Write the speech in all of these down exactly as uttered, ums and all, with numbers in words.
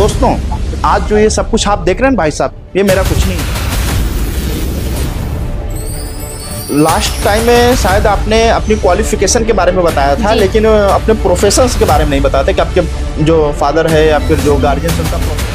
दोस्तों, आज जो ये सब कुछ आप देख रहे हैं भाई साहब, ये मेरा कुछ नहीं है। लास्ट टाइम में शायद आपने अपनी क्वालिफिकेशन के बारे में बताया था, लेकिन अपने प्रोफेशंस के बारे में नहीं बताते कि आपके जो फादर है या फिर जो गार्जियन है उनका प्रोफेशन।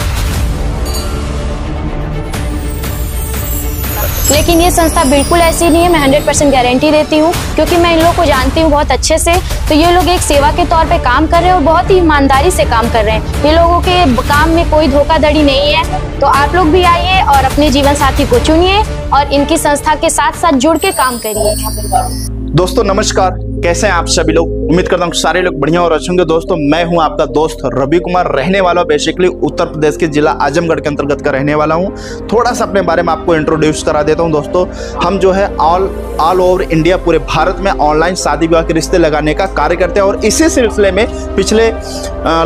लेकिन ये संस्था बिल्कुल ऐसी नहीं है, मैं हंड्रेड परसेंट गारंटी देती हूँ, क्योंकि मैं इन लोगों को जानती हूँ बहुत अच्छे से। तो ये लोग एक सेवा के तौर पे काम कर रहे हैं और बहुत ही ईमानदारी से काम कर रहे हैं। ये लोगों के काम में कोई धोखाधड़ी नहीं है। तो आप लोग भी आइए और अपने जीवन साथी को चुनिए और इनकी संस्था के साथ साथ जुड़ के काम करिए। दोस्तों नमस्कार, कैसे हैं आप सभी लोग? उम्मीद करता हूँ सारे लोग बढ़िया और अच्छे होंगे। दोस्तों मैं हूँ आपका दोस्त रवि कुमार, रहने वाला बेसिकली उत्तर प्रदेश के जिला आजमगढ़ के अंतर्गत का रहने वाला हूँ। थोड़ा सा अपने बारे में आपको इंट्रोड्यूस करा देता हूँ। दोस्तों हम जो है ऑल ऑल ओवर इंडिया, पूरे भारत में ऑनलाइन शादी विवाह के रिश्ते लगाने का कार्य करते हैं। और इसी सिलसिले में पिछले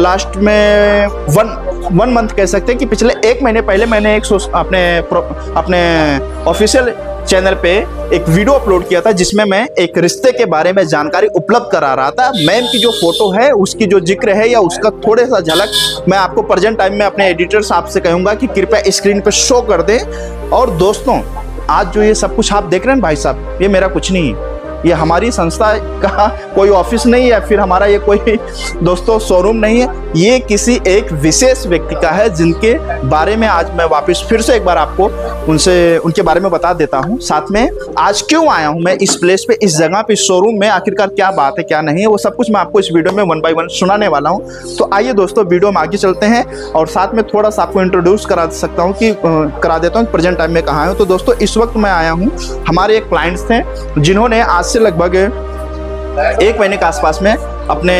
लास्ट में वन वन मंथ कह सकते हैं कि पिछले एक महीने पहले मैंने एक अपने अपने ऑफिशियल चैनल पे एक वीडियो अपलोड किया था, जिसमें मैं एक रिश्ते के बारे में जानकारी उपलब्ध करा रहा था। मैम की जो फोटो है, उसकी जो जिक्र है या उसका थोड़े सा झलक मैं आपको प्रेजेंट टाइम में अपने एडिटर साहब से कहूँगा कि कृपया स्क्रीन पे शो कर दें। और दोस्तों आज जो ये सब कुछ आप देख रहे हैं भाई साहब, ये मेरा कुछ नहीं है। ये हमारी संस्था का कोई ऑफिस नहीं है, फिर हमारा ये कोई दोस्तों शोरूम नहीं है। ये किसी एक विशेष व्यक्ति का है, जिनके बारे में आज मैं वापस फिर से एक बार आपको उनसे उनके बारे में बता देता हूँ। साथ में आज क्यों आया हूँ मैं इस प्लेस पे, इस जगह पे, इस शोरूम में, आखिरकार क्या बात है क्या नहीं है, वो सब कुछ मैं आपको इस वीडियो में वन बाई वन सुनाने वाला हूँ। तो आइए दोस्तों वीडियो में आगे चलते हैं। और साथ में थोड़ा सा आपको इंट्रोड्यूस करा सकता हूँ कि करा देता हूँ प्रेजेंट टाइम में कहाँ हूँ। तो दोस्तों इस वक्त मैं आया हूँ, हमारे एक क्लाइंट्स थे जिन्होंने आज से लगभग एक महीने के आसपास में अपने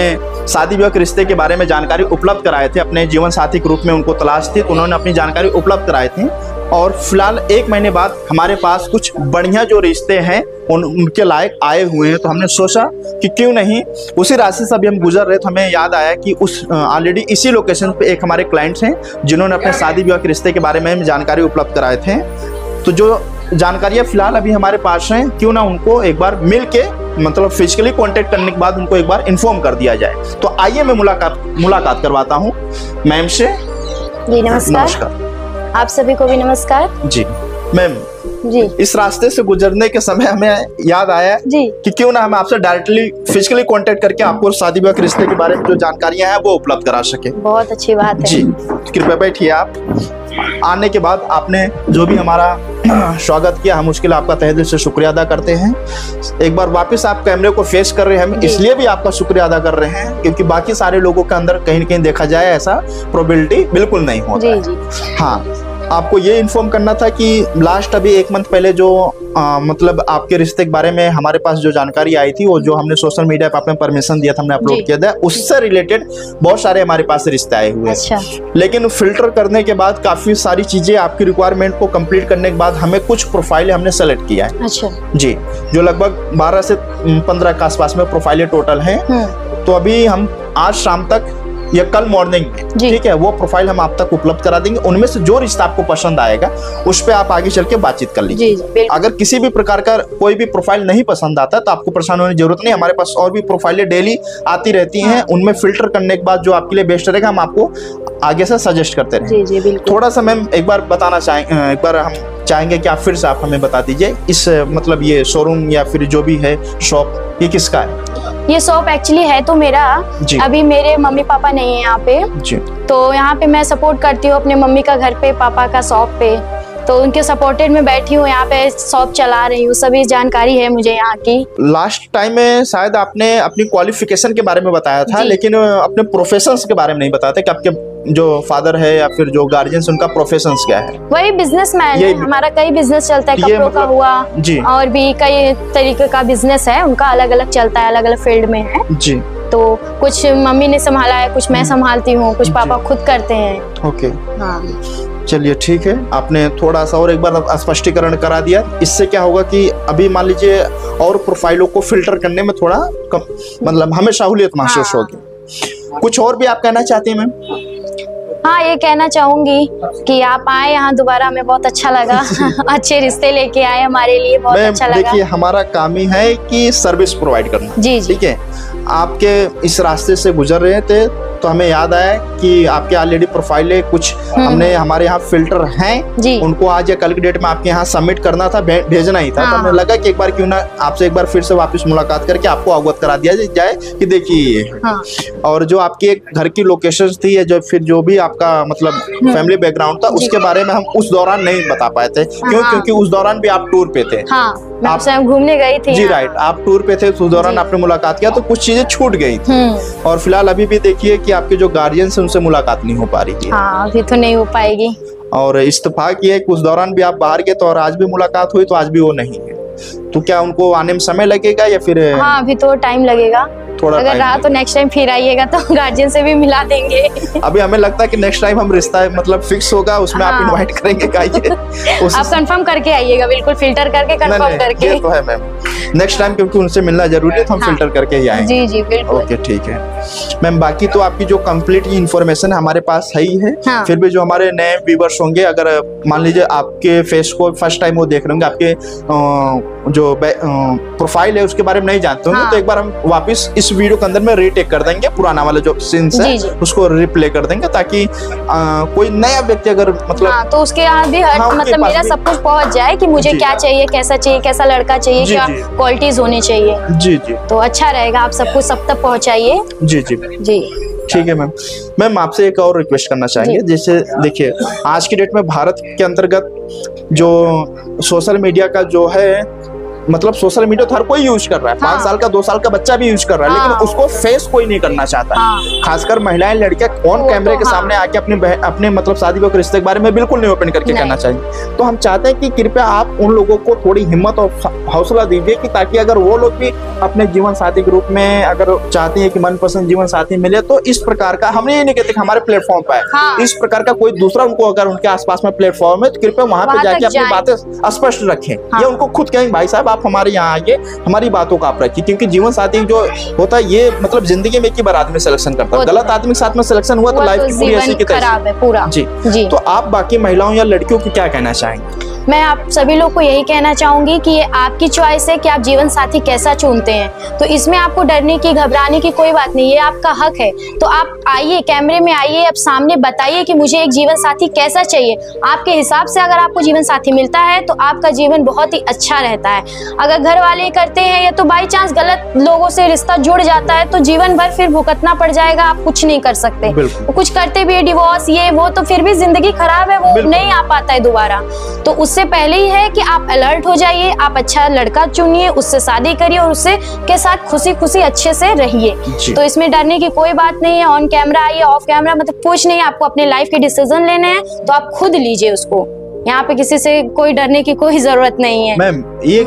शादी विवाह के रिश्ते के बारे में जानकारी उपलब्ध कराए थे। अपने जीवन साथी के रूप में उनको तलाश थी, उन्होंने अपनी जानकारी उपलब्ध कराई थी। और फिलहाल एक महीने बाद हमारे पास कुछ बढ़िया जो रिश्ते हैं उन उनके लायक आए हुए हैं। तो हमने सोचा कि क्यों नहीं, उसी रास्ते से अभी हम गुजर रहे, तो हमें याद आया कि उस ऑलरेडी इसी लोकेशन पे एक हमारे क्लाइंट्स हैं जिन्होंने अपने शादी विवाह के रिश्ते के बारे में जानकारी उपलब्ध कराए थे। तो जो जानकारियाँ फिलहाल अभी हमारे पास हैं, क्यों ना उनको एक बार मिल के, मतलब फिजिकली कांटेक्ट करने के बाद उनको एक बार इन्फॉर्म कर दिया जाए। तो आइए मैं मुलाकात मुलाकात करवाता हूँ मैम से। जी नमस्कार। नमस्कार, आप सभी को भी नमस्कार जी। मैम जी, इस रास्ते से गुजरने के समय हमें याद आया जी कि क्यों ना हम आपसे डायरेक्टली फिजिकली कांटेक्ट करके आपको शादी विवाह के रिश्ते के बारे में जो जानकारियाँ हैं वो उपलब्ध करा सके। बहुत अच्छी बात है जी। कृपया बैठिए। आप आने के बाद आपने जो भी हमारा स्वागत किया, हम उसके लिए आपका तहे दिल से शुक्रिया अदा करते हैं। एक बार वापस आप कैमरे को फेस कर रहे हैं, हम इसलिए भी आपका शुक्रिया अदा कर रहे हैं क्योंकि बाकी सारे लोगों के अंदर कहीं ना कहीं देखा जाए ऐसा प्रोबेबिलिटी बिल्कुल नहीं होता जी, जी। हाँ, आपको ये इन्फॉर्म करना था कि लास्ट अभी एक मंथ पहले जो आ, मतलब आपके रिश्ते के बारे में हमारे पास जो जानकारी आई थी, वो जो हमने सोशल मीडिया पर आपने परमिशन दिया था, हमने अपलोड किया था, उससे रिलेटेड बहुत सारे हमारे पास रिश्ते आए हुए हैं। अच्छा। लेकिन फिल्टर करने के बाद काफ़ी सारी चीज़ें आपकी रिक्वायरमेंट को कम्प्लीट करने के बाद हमें कुछ प्रोफाइल हमने सेलेक्ट किया है। अच्छा। जी, जो लगभग बारह से पंद्रह के आसपास में प्रोफाइलें टोटल हैं। तो अभी हम आज शाम तक या कल मॉर्निंग में, ठीक है, वो प्रोफाइल हम आप तक उपलब्ध करा देंगे। उनमें से जो रिश्ता आपको पसंद आएगा उस पे आप आगे चल के बातचीत कर लीजिए। अगर किसी भी प्रकार का कोई भी प्रोफाइल नहीं पसंद आता तो आपको परेशान होने की जरूरत नहीं। हमारे पास और भी प्रोफाइलें डेली आती रहती हैं, उनमें फिल्टर करने के बाद जो आपके लिए बेस्ट रहेगा हम आपको आगे से सजेस्ट करते रहेंगे। थोड़ा सा मैम एक बार बताना चाहेंगे, एक बार हम चाहेंगे कि आप फिर से आप हमें बता दीजिए, इस मतलब ये शोरूम या फिर जो भी है शॉप, ये किसका है? ये शॉप एक्चुअली है तो मेरा, अभी मेरे मम्मी पापा नहीं है यहाँ पे, तो यहाँ पे मैं सपोर्ट करती हूँ अपने मम्मी का घर पे, पापा का शॉप पे, तो उनके सपोर्टेड में बैठी हूँ, यहाँ पे शॉप चला रही हूँ। सभी जानकारी है मुझे यहाँ की। लास्ट टाइम में शायद आपने अपनी क्वालिफिकेशन के बारे में बताया था, लेकिन अपने प्रोफेशंस के बारे में नहीं बताते कि आपके जो फादर है या फिर जो गार्जियन उनका प्रोफेशंस क्या है। वही बिजनेसमैन है, हमारा कई बिजनेस चलता है, कपड़ों मतलब, का हुआ जी, और भी कई तरीके का बिजनेस है उनका, अलग अलग चलता है, अलग अलग फील्ड में है जी। तो कुछ मम्मी ने संभाला है, कुछ मैं संभालती हूँ, कुछ पापा खुद करते हैं। ओके, हाँ चलिए ठीक है। आपने थोड़ा सा और एक बार स्पष्टीकरण करा दिया, इससे क्या होगा कि अभी मान लीजिए और प्रोफाइलों को फिल्टर करने में थोड़ा कम, मतलब हमें सहूलियत महसूस होगी। कुछ और भी आप कहना चाहती हैं मैम? हाँ, ये कहना चाहूंगी कि आप आए यहाँ दोबारा, हमें बहुत अच्छा लगा। अच्छे रिश्ते लेके आए हमारे लिए, बहुत अच्छा लगा। देखिए हमारा काम ही है कि सर्विस प्रोवाइड करना, ठीक है। आपके इस रास्ते से गुजर रहे थे तो हमें याद आया कि आपके ऑलरेडी प्रोफाइल है, कुछ हमने हमारे यहाँ फिल्टर हैं, उनको आज या कल के डेट में आपके यहाँ सबमिट करना था, भेजना ही था। हाँ। तो हमें लगा कि एक बार क्यों ना आपसे एक बार फिर से वापस मुलाकात करके आपको अवगत करा दिया जाए कि देखिए ये। हाँ। और जो आपकी एक घर की लोकेशन थी या जो फिर जो भी आपका मतलब फैमिली बैकग्राउंड था उसके बारे में हम उस दौरान नहीं बता पाए थे, क्यों? क्योंकि उस दौरान भी आप टूर पे थे, आप घूमने गई थी। जी राइट, आप टूर पे थे, उस दौरान आपने मुलाकात किया तो कुछ चीजें छूट गई थी। और फिलहाल अभी भी देखिए कि आपके जो गार्जियन से उनसे मुलाकात नहीं हो पा रही है। हाँ, ये तो नहीं हो पाएगी। और इत्तेफाक ये है कि उस दौरान भी आप बाहर गए तो और आज भी मुलाकात हुई तो आज भी वो नहीं है। तो क्या उनको आने में समय लगेगा या फिर? हाँ, अभी तो टाइम लगेगा थोड़ा, अगर रहा तो नेक्स्ट टाइम फिर आइएगा तो गार्जियन से भी मिला देंगे। अभी हमें लगता है कि नेक्स्ट टाइम हम रिश्ता मतलब फिक्स होगा, उसमें हाँ। आप इनवाइट करेंगे उस... आप कंफर्म करके आइएगा, बिल्कुल फिल्टर करके कंफर्म करके। ये तो है मैम, नेक्स्ट टाइम क्योंकि उनसे मिलना जरूरी है तो हम हाँ। फिल्टर करके ही आएंगे। जी जी बिल्कुल। ओके ठीक है मैम, बाकी तो आपकी जो कम्प्लीट इन्फॉर्मेशन हमारे पास है ही है। फिर भी जो हमारे नए व्यूवर्स होंगे, अगर मान लीजिए आपके फेस को फर्स्ट टाइम वो देख रहे होंगे, आपके जो प्रोफाइल है उसके बारे में नहीं जानते होंगे, तो एक बार हम वापिस इस वीडियो के अंदर में रीटेक कर देंगे, पुराना वाला जो सीन्स है उसको रिप्ले कर देंगे, ताकि आ, कोई नया व्यक्ति अगर मतलब हाँ, तो उसके यहाँ भी हर, हाँ, मतलब मेरा सब कुछ पहुँच जाए कि मुझे क्या चाहिए, कैसा चाहिए, कैसा लड़का चाहिए, क्या क्वालिटीज होनी चाहिए। जी जी, तो अच्छा रहेगा, आप सब कुछ सब तक पहुँचाइए। जी जी जी ठीक है मैम। मैम आपसे एक और रिक्वेस्ट करना चाहेंगे, जैसे देखिए आज की डेट में भारत के अंतर्गत जो सोशल मीडिया का जो है मतलब सोशल मीडिया तो हर कोई यूज कर रहा है, हाँ। पाँच साल का दो साल का बच्चा भी यूज कर रहा है, हाँ। लेकिन उसको फेस कोई नहीं करना चाहता, हाँ। खासकर महिलाएं लड़कियां ऑन कैमरे तो के हाँ। सामने आके अपने अपने मतलब शादी के रिश्ते के बारे में बिल्कुल नहीं ओपन करके करना चाहिए। तो हम चाहते हैं कि कृपया आप उन लोगों को थोड़ी हिम्मत और हौसला दीजिए कि ताकि अगर वो लोग भी अपने जीवन साथी के रूप में अगर चाहते हैं कि मनपसंद जीवन साथी मिले, तो इस प्रकार का हमने ये नहीं कहते कि हमारे प्लेटफॉर्म पर इस प्रकार का कोई दूसरा उनको अगर उनके आसपास में प्लेटफॉर्म है तो कृपया वहाँ पे जाके अपनी बातें स्पष्ट रखें, या उनको खुद कहें भाई साहब आप हमारे यहाँ आइए, हमारी बातों का आप रखिए। क्योंकि जीवन साथी जो होता है ये मतलब जिंदगी में एक ही बार आदमी सिलेक्शन करता है, गलत आदमी के साथ में सिलेक्शन हुआ तो लाइफ की पूरी ऐसी की खराब है पूरा। जी जी, तो आप बाकी महिलाओं या लड़कियों को क्या कहना चाहेंगे? मैं आप सभी लोग को यही कहना चाहूंगी कि ये आपकी चॉइस है कि आप जीवन साथी कैसा चुनते हैं, तो इसमें आपको डरने की घबराने की कोई बात नहीं, ये आपका हक है। तो आप आइए, कैमरे में आइए, आप सामने बताइए कि मुझे एक जीवन साथी कैसा चाहिए। आपके हिसाब से अगर आपको जीवन साथी मिलता है तो आपका जीवन बहुत ही अच्छा रहता है। अगर घर वाले करते हैं या तो बाई चांस गलत लोगों से रिश्ता जुड़ जाता है तो जीवन भर फिर भुगतना पड़ जाएगा, आप कुछ नहीं कर सकते। कुछ करते भी डिवोर्स ये वो तो फिर भी जिंदगी खराब है, वो नहीं आ पाता है दोबारा। तो उससे पहले ही है कि आप अलर्ट हो जाइए, आप अच्छा लड़का चुनिए, उससे शादी करिए और उससे के साथ खुशी खुशी अच्छे से रहिए। तो इसमें डरने की कोई बात नहीं है, ऑन कैमरा आइए, ऑफ कैमरा मतलब कुछ नहीं, आपको अपने लाइफ के डिसीजन लेने हैं तो आप खुद लीजिए उसको, यहाँ पे किसी से कोई डरने की कोई जरूरत नहीं है। मैम ये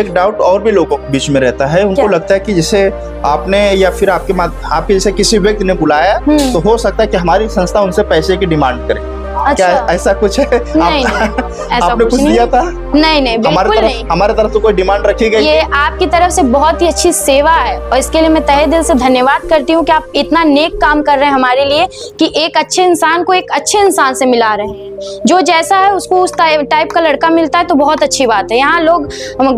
एक डाउट और भी लोगों के बीच में रहता है, उनको क्या? लगता है कि जैसे आपने या फिर आपके आपके जैसे किसी व्यक्ति ने बुलाया तो हो सकता है कि हमारी संस्था उनसे पैसे की डिमांड करे, अच्छा। क्या ऐसा कुछ है? नहीं, आप, नहीं, ऐसा आपने कुछ दिया था? नहीं नहीं, हमारे तरफ हमारे तरफ से कोई डिमांड रखी गई? ये आपकी तरफ से बहुत ही अच्छी सेवा है और इसके लिए मैं तहे दिल से धन्यवाद करती हूँ कि आप इतना नेक काम कर रहे हैं हमारे लिए, कि एक अच्छे इंसान को एक अच्छे इंसान से मिला रहे हैं। जो जैसा है उसको उस टाइप का लड़का मिलता है तो बहुत अच्छी बात है। यहाँ लोग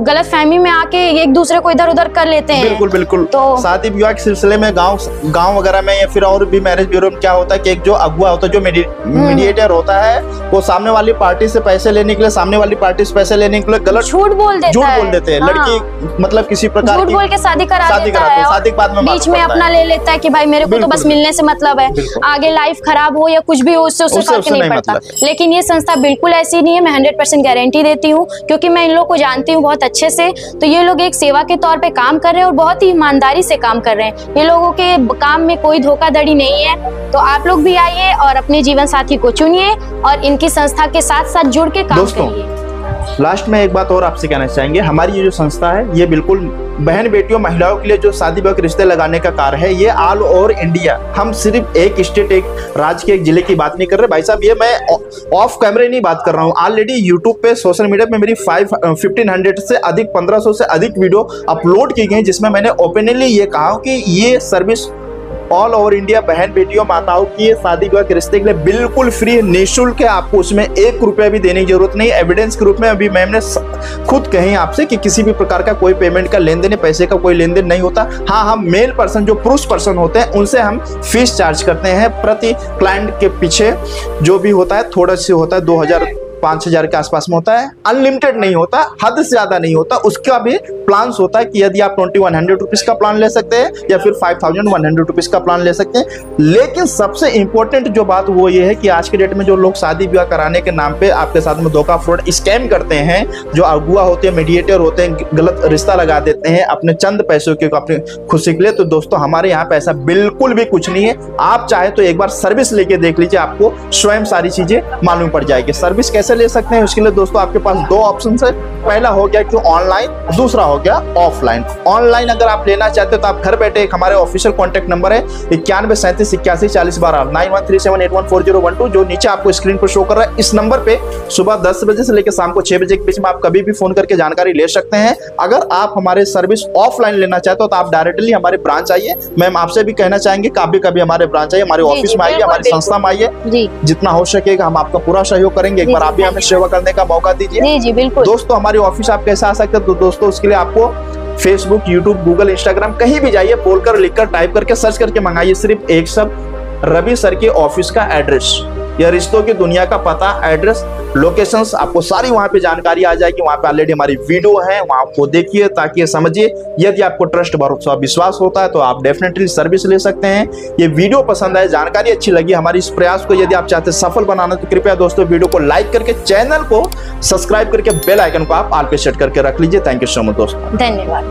गलत फहमी में आके एक दूसरे को इधर उधर कर लेते हैं। बिल्कुल बिल्कुल। तो शादी विवाह के सिलसिले में गांव गांव वगैरह में या फिर और भी मैरिज ब्यूरो में क्या होता है कि एक जो अगुआ होता है, जो मीडिएटर होता है, वो सामने वाली पार्टी से पैसे लेने के लिए सामने वाली पार्टी से पैसे लेने के लिए गलत झूठ बोल देता है, झूठ बोल देते हैं, लड़की मतलब किसी प्रकार झूठ बोल के शादी करा देता है, शादी के बाद में बीच में अपना ले लेता है कि भाई मेरे को तो बस मिलने से मतलब है, आगे लाइफ खराब हो या कुछ भी हो उससे उससे फर्क नहीं पड़ता। लेकिन ये संस्था बिल्कुल ऐसी नहीं है, मैं सौ परसेंट गारंटी देती हूँ, क्योंकि मैं इन लोगों को जानती हूँ बहुत अच्छे से। तो ये लोग एक सेवा के तौर पे काम कर रहे हैं और बहुत ही ईमानदारी से काम कर रहे हैं, ये लोगों के काम में कोई धोखाधड़ी नहीं है। तो आप लोग भी आइए और अपने जीवन साथी को चुनिए और इनकी संस्था के साथ साथ जुड़ के काम करिए। लास्ट में एक बात और आपसे कहना चाहेंगे, हमारी ये जो संस्था है ये बिल्कुल बहन बेटियों महिलाओं के लिए जो शादी ब्याह के रिश्ते लगाने का कार्य है, ये ऑल ओवर इंडिया, हम सिर्फ एक स्टेट एक राज्य के एक जिले की बात नहीं कर रहे भाई साहब। ये मैं ऑफ कैमरे नहीं बात कर रहा हूँ, ऑलरेडी यूट्यूब पे सोशल मीडिया पे मेरी फाइव फिफ्टीन हंड्रेड से अधिक पंद्रह सौ से अधिक वीडियो अपलोड की गई, जिसमें मैंने ओपनली ये कहा कि ये सर्विस ऑल ओवर इंडिया बहन बेटियों माताओं की शादी विवाह के रिश्ते के लिए बिल्कुल फ्री निःशुल्क है। आपको उसमें एक रुपया भी देने की जरूरत नहीं। एविडेंस के रूप में अभी मैम ने खुद कही आपसे कि किसी भी प्रकार का कोई पेमेंट का लेन देन पैसे का कोई लेन देन नहीं होता। हाँ, हम मेल पर्सन जो पुरुष पर्सन होते हैं उनसे हम फीस चार्ज करते हैं। प्रति क्लाइंट के पीछे जो भी होता है थोड़ा से होता है, दो हजार पाँच हज़ार के आसपास में होता है। अनलिमिटेड नहीं होता, हद से ज़्यादा नहीं होता। उसका भी प्लान्स होता है कि यदि आप ट्वेंटी वन हंड्रेड रुपीज़ का प्लान ले सकते हैं या फिर five thousand one hundred rupees का प्लान ले सकते हैं। लेकिन सबसे इंपॉर्टेंट जो बात वो ये है कि आज के डेट में जो लोग शादी विवाह कराने के नाम पे आपके साथ में धोखा फ्रॉड स्कैम करते हैं, जो अगुआ होते हैं, मीडिएटर होते हैं, गलत रिश्ता लगा देते हैं अपने चंद पैसों के, अपने खुशी के लिए। तो दोस्तों हमारे यहाँ पैसा बिल्कुल भी कुछ नहीं है। आप चाहे तो एक बार सर्विस लेके देख लीजिए, आपको स्वयं सारी चीज़ें मालूम पड़ जाएगी। सर्विस ले सकते हैं उसके लिए दोस्तों आपके पास दो ऑप्शन है। पहला हो गया कि ऑनलाइन, दूसरा हो गया ऑफलाइन। ऑनलाइन अगर आप लेना चाहते हो तो आप घर बैठे, एक हमारे ऑफिशियल कॉन्टैक्ट नंबर है इक्यानवे सैंतीस इक्यासी चालीस बारह nine one three seven eight one four zero one two, जो नीचे आपको स्क्रीन पर शो कर रहा है। इस नंबर पे सुबह दस बजे से लेकर शाम को छह बजे के बीच में आप कभी भी फोन करके जानकारी ले सकते हैं। अगर आप हमारे सर्विस ऑफलाइन लेना चाहते हो तो आप डायरेक्टली हमारे ब्रांच आइए। मैम आपसे भी कहना चाहेंगे कभी कभी हमारे ब्रांच आइए, हमारे ऑफिस में आइए, हमारी संस्था में आइए। जितना हो सकेगा हम आपका पूरा सहयोग करेंगे। एक बार आप भी हमें सेवा करने का मौका दीजिए। जी जी बिल्कुल। दोस्तों हमारी ऑफिस आप कैसे आ सकते हैं? तो दोस्तों उसके लिए आपको फेसबुक, यूट्यूब, गूगल, इंस्टाग्राम कहीं भी जाइए, बोलकर, लिखकर, टाइप करके, सर्च करके मंगाइए सिर्फ एक शब्द, रवि सर के ऑफिस का एड्रेस या रिश्तों की दुनिया का पता, एड्रेस, लोकेशंस, आपको सारी वहाँ पे जानकारी आ जाएगी। वहाँ पे ऑलरेडी हमारी वीडियो है, वहाँ आपको देखिए ताकि समझिए। यदि आपको ट्रस्ट, भरोसा, विश्वास होता है तो आप डेफिनेटली सर्विस ले सकते हैं। ये वीडियो पसंद आए, जानकारी अच्छी लगी, हमारी इस प्रयास को यदि आप चाहते सफल बनाना तो कृपया दोस्तों वीडियो को लाइक करके, चैनल को सब्सक्राइब करके, बेल आइकन को आप ऑल पे सेट करके रख लीजिए। थैंक यू सो मच दोस्तों, धन्यवाद।